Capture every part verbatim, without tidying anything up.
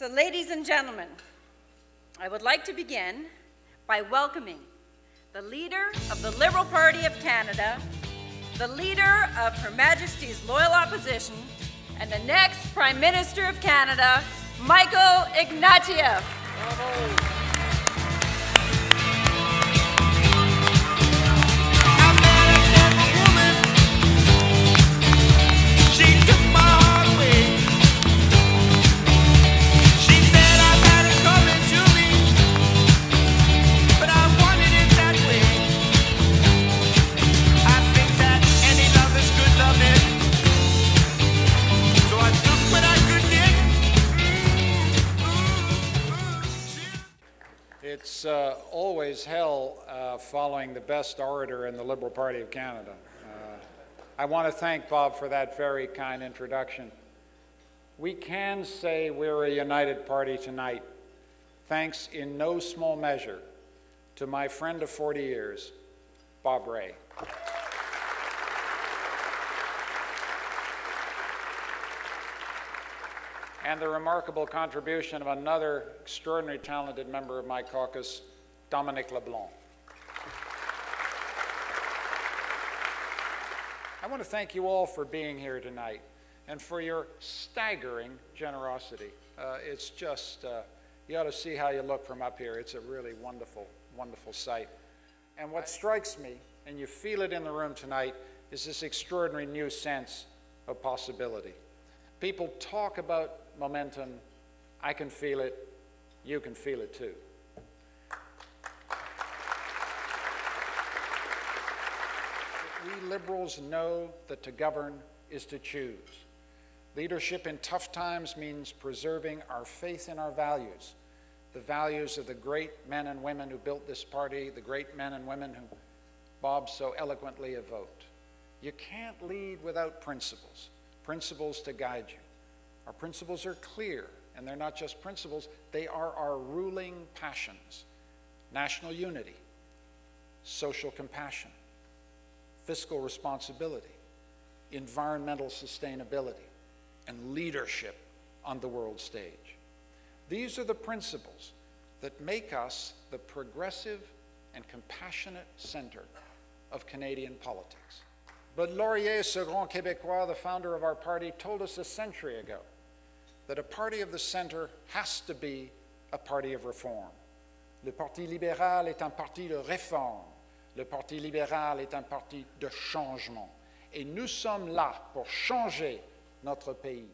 So, ladies and gentlemen, I would like to begin by welcoming the leader of the Liberal Party of Canada, the leader of Her Majesty's Loyal Opposition, and the next Prime Minister of Canada, Michael Ignatieff. Bravo. It's uh, always hell uh, following the best orator in the Liberal Party of Canada. Uh, I want to thank Bob for that very kind introduction. We can say we're a united party tonight, thanks in no small measure to my friend of forty years, Bob Rae. And the remarkable contribution of another extraordinarily talented member of my caucus, Dominic LeBlanc. I want to thank you all for being here tonight and for your staggering generosity. Uh, it's just, uh, you ought to see how you look from up here. It's a really wonderful, wonderful sight. And what strikes me, and you feel it in the room tonight, is this extraordinary new sense of possibility. People talk about momentum. I can feel it. You can feel it too. We Liberals know that to govern is to choose. Leadership in tough times means preserving our faith in our values, the values of the great men and women who built this party, the great men and women who Bob so eloquently evoked. You can't lead without principles. Principles to guide you. Our principles are clear, and they're not just principles, they are our ruling passions. National unity, social compassion, fiscal responsibility, environmental sustainability, and leadership on the world stage. These are the principles that make us the progressive and compassionate center of Canadian politics. But Laurier, ce grand Québécois, the founder of our party, told us a century ago that a party of the center has to be a party of reform. Le Parti libéral est un parti de réforme. Le Parti libéral est un parti de changement. Et nous sommes là pour changer notre pays.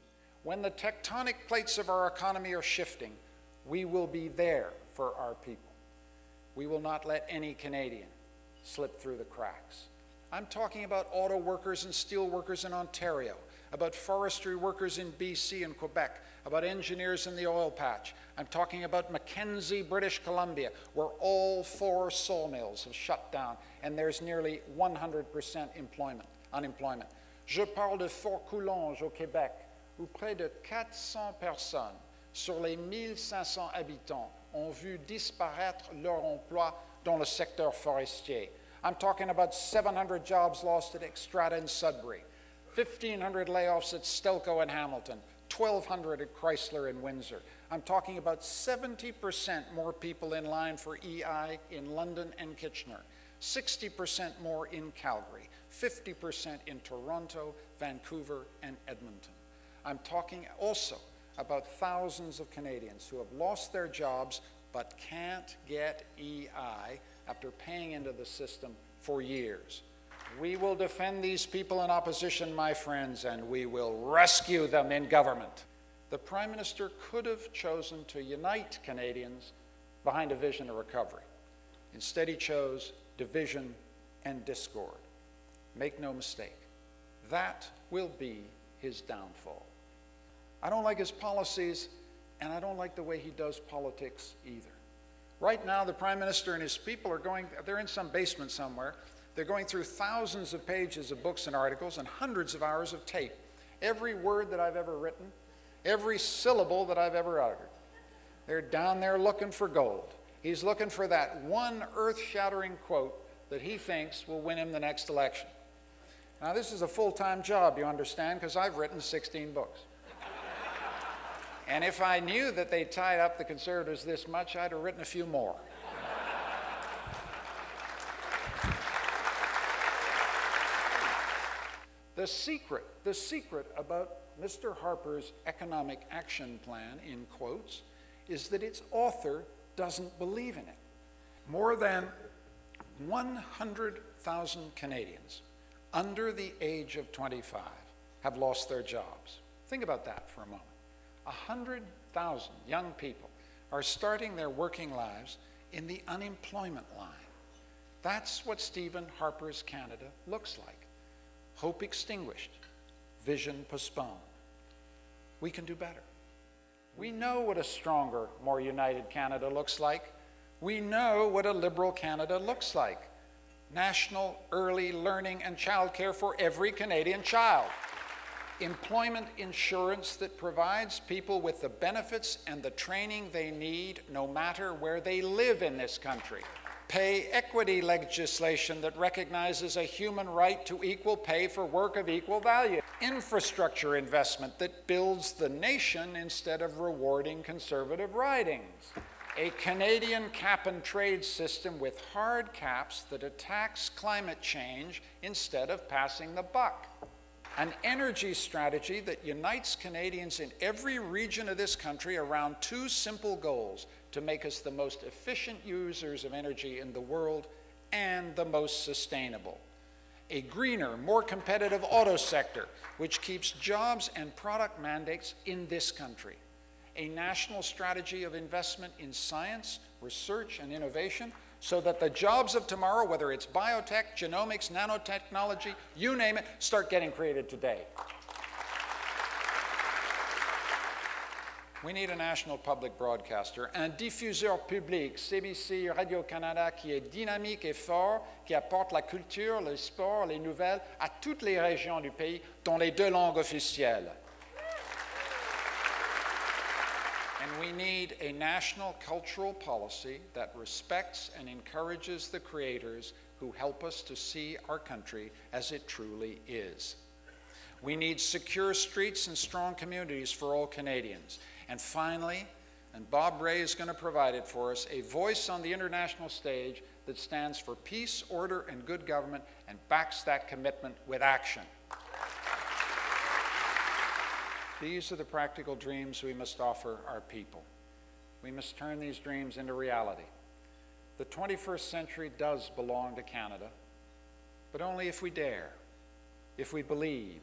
When the tectonic plates of our economy are shifting, we will be there for our people. We will not let any Canadian slip through the cracks. I'm talking about auto workers and steel workers in Ontario, about forestry workers in B C and Quebec, about engineers in the oil patch. I'm talking about Mackenzie, British Columbia, where all four sawmills have shut down and there's nearly one hundred percent employment, unemployment. Je parle de Fort Coulonges au Québec, où près de quatre cents personnes sur les mille cinq cents habitants ont vu disparaître leur emploi dans le secteur forestier. I'm talking about seven hundred jobs lost at Extrata in Sudbury, fifteen hundred layoffs at Stelco in Hamilton, twelve hundred at Chrysler in Windsor. I'm talking about seventy percent more people in line for E I in London and Kitchener, sixty percent more in Calgary, fifty percent in Toronto, Vancouver, and Edmonton. I'm talking also about thousands of Canadians who have lost their jobs but can't get E I after paying into the system for years. We will defend these people in opposition, my friends, and we will rescue them in government. The Prime Minister could have chosen to unite Canadians behind a vision of recovery. Instead, he chose division and discord. Make no mistake, that will be his downfall. I don't like his policies, and I don't like the way he does politics either. Right now, the Prime Minister and his people are going, they're in some basement somewhere. They're going through thousands of pages of books and articles and hundreds of hours of tape. Every word that I've ever written, every syllable that I've ever uttered. They're down there looking for gold. He's looking for that one earth-shattering quote that he thinks will win him the next election. Now, this is a full-time job, you understand, because I've written sixteen books. And if I knew that they tied up the Conservatives this much, I'd have written a few more. The secret, the secret about Mister Harper's economic action plan, in quotes, is that its author doesn't believe in it. More than one hundred thousand Canadians under the age of twenty-five have lost their jobs. Think about that for a moment. one hundred thousand young people are starting their working lives in the unemployment line. That's what Stephen Harper's Canada looks like. Hope extinguished, vision postponed. We can do better. We know what a stronger, more united Canada looks like. We know what a liberal Canada looks like. National early learning and childcare for every Canadian child. Employment insurance that provides people with the benefits and the training they need no matter where they live in this country. Pay equity legislation that recognizes a human right to equal pay for work of equal value. Infrastructure investment that builds the nation instead of rewarding conservative ridings. A Canadian cap-and-trade system with hard caps that attacks climate change instead of passing the buck. An energy strategy that unites Canadians in every region of this country around two simple goals: to make us the most efficient users of energy in the world and the most sustainable. A greener, more competitive auto sector, which keeps jobs and product mandates in this country. A national strategy of investment in science, research, and innovation, so that the jobs of tomorrow, whether it's biotech, genomics, nanotechnology, you name it, start getting created today. We need a national public broadcaster, un diffuseur public, C B C, Radio Canada, qui est dynamique et fort, qui apporte la culture, le sport, les nouvelles à toutes les régions du pays, dont les deux langues officielles. And we need a national cultural policy that respects and encourages the creators who help us to see our country as it truly is. We need secure streets and strong communities for all Canadians. And finally, and Bob Rae is going to provide it for us, a voice on the international stage that stands for peace, order, and good government and backs that commitment with action. These are the practical dreams we must offer our people. We must turn these dreams into reality. The twenty-first century does belong to Canada, but only if we dare, if we believe,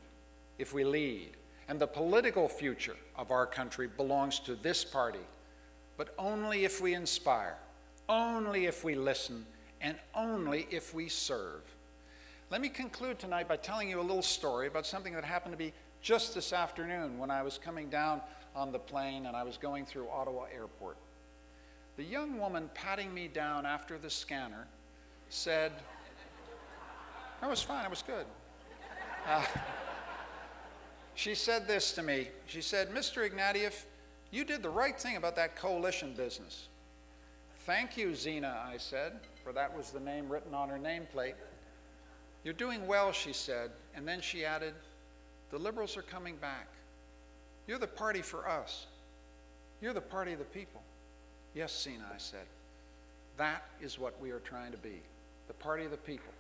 if we lead. And the political future of our country belongs to this party, but only if we inspire, only if we listen, and only if we serve. Let me conclude tonight by telling you a little story about something that happened to me just this afternoon when I was coming down on the plane and I was going through Ottawa Airport. The young woman patting me down after the scanner said, "I was fine, I was good." Uh, she said this to me, she said, "Mister Ignatieff, you did the right thing about that coalition business." "Thank you, Zena," I said, for that was the name written on her nameplate. "You're doing well," she said, and then she added, "The Liberals are coming back. You're the party for us. You're the party of the people." "Yes, Sina," I said. "That is what we are trying to be, the party of the people."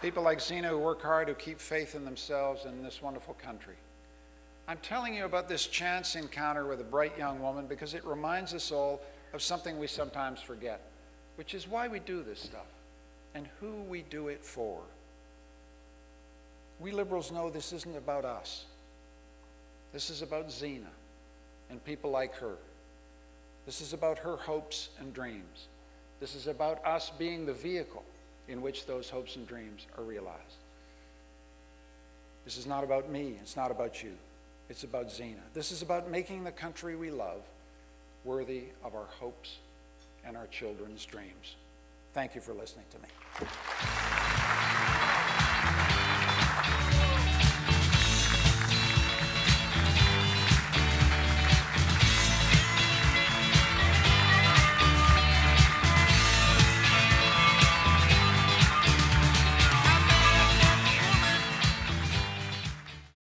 People like Sina who work hard, who keep faith in themselves and in this wonderful country. I'm telling you about this chance encounter with a bright young woman because it reminds us all of something we sometimes forget, which is why we do this stuff and who we do it for. We Liberals know this isn't about us. This is about Zena and people like her. This is about her hopes and dreams. This is about us being the vehicle in which those hopes and dreams are realized. This is not about me, it's not about you. It's about Zena. This is about making the country we love worthy of our hopes and our children's dreams. Thank you for listening to me.